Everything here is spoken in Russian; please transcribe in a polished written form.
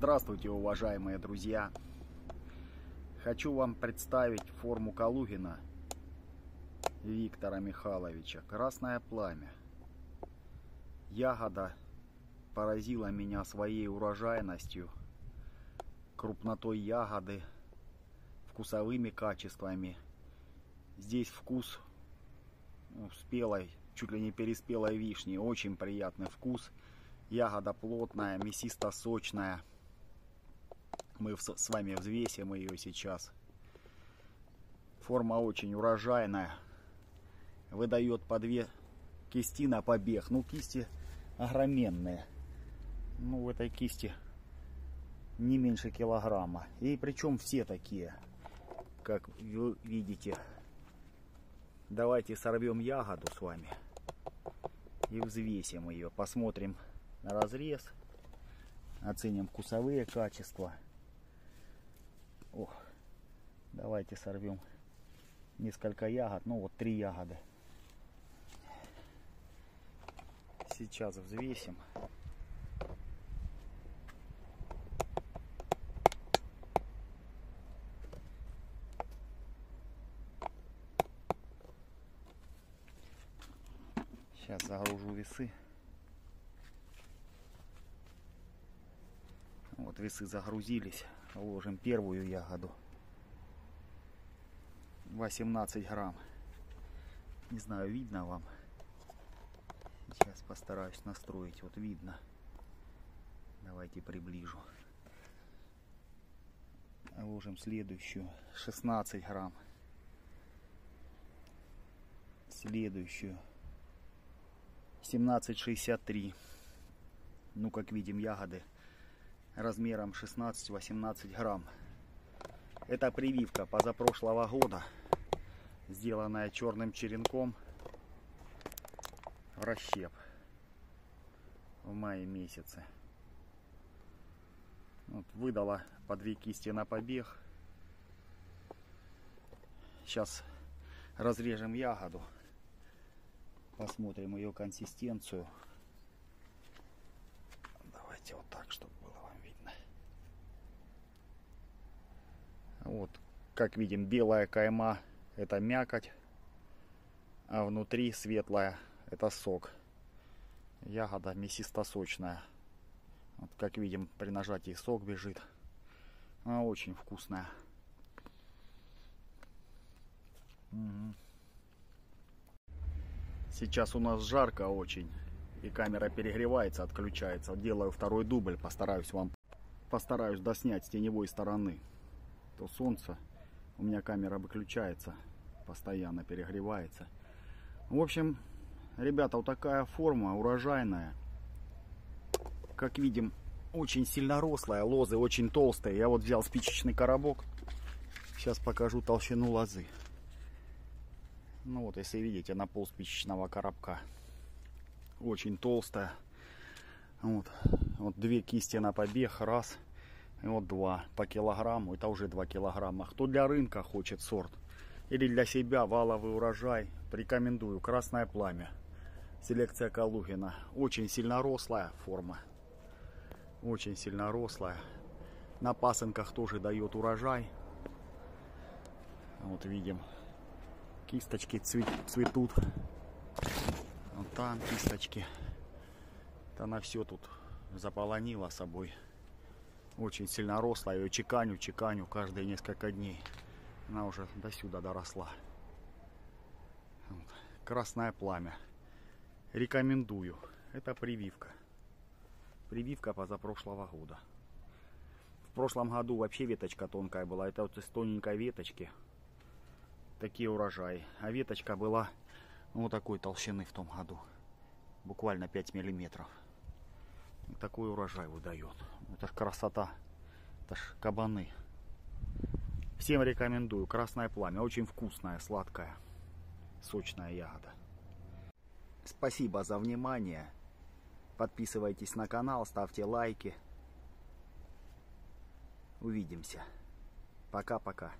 Здравствуйте, уважаемые друзья! Хочу вам представить форму Калугина Виктора Михайловича «Красное пламя». Ягода поразила меня своей урожайностью, крупнотой ягоды, вкусовыми качествами. Здесь вкус спелой, чуть ли не переспелой вишни, очень приятный вкус. Ягода плотная, мясисто-сочная. Мы с вами взвесим ее сейчас. Форма очень урожайная. Выдает по две кисти на побег. Ну, кисти огроменные. Ну, в этой кисти не меньше килограмма. И причем все такие, как вы видите. Давайте сорвем ягоду с вами и взвесим ее. Посмотрим на разрез, оценим вкусовые качества. Ох, давайте сорвем несколько ягод, ну вот 3 ягоды. Сейчас взвесим. Сейчас загружу весы. Вот весы загрузились. Ложим первую ягоду. 18 грамм. Не знаю, видно вам. Сейчас постараюсь настроить. Вот видно. Давайте приближу. Ложим следующую. 16 грамм. Следующую. 17,63. Ну, как видим, ягоды размером 16-18 грамм. Это прививка позапрошлого года, сделанная черным черенком в расщеп в мае месяце. Вот, выдала по 2 кисти на побег. Сейчас разрежем ягоду, посмотрим ее консистенцию. Давайте вот так, чтобы было вам видно. Вот, как видим, белая кайма — это мякоть, а внутри светлая — это сок. Ягода мясисто-сочная. Вот, как видим, при нажатии сок бежит. Она очень вкусная. Угу. Сейчас у нас жарко очень. И камера перегревается, отключается. Делаю второй дубль, постараюсь доснять с теневой стороны. То солнце, у меня камера выключается, постоянно перегревается. В общем, ребята, вот такая форма урожайная. Как видим, очень сильно рослая, лозы очень толстые. Я вот взял спичечный коробок, сейчас покажу толщину лозы. Ну вот, если видите, на пол спичечного коробка. Очень толстая. Вот 2 кисти на побег, раз, и вот 2 по килограмму, это уже 2 килограмма. Кто для рынка хочет сорт или для себя валовый урожай, рекомендую «Красное пламя», селекция Калугина. Очень сильнорослая форма, очень сильнорослая. На пасынках тоже дает урожай. Вот видим, кисточки цветут. Вот там кисточки. Вот она все тут заполонила собой. Очень сильноросла. Ее чеканю каждые несколько дней. Она уже до сюда доросла. Вот. «Красное пламя». Рекомендую. Это прививка. Прививка позапрошлого года. В прошлом году вообще веточка тонкая была. Это вот из тоненькой веточки такие урожаи. А веточка была вот такой толщины в том году. Буквально 5 миллиметров. Такой урожай выдает. Это ж красота. Это ж кабаны. Всем рекомендую. «Красное пламя». Очень вкусная, сладкая, сочная ягода. Спасибо за внимание. Подписывайтесь на канал, ставьте лайки. Увидимся. Пока-пока.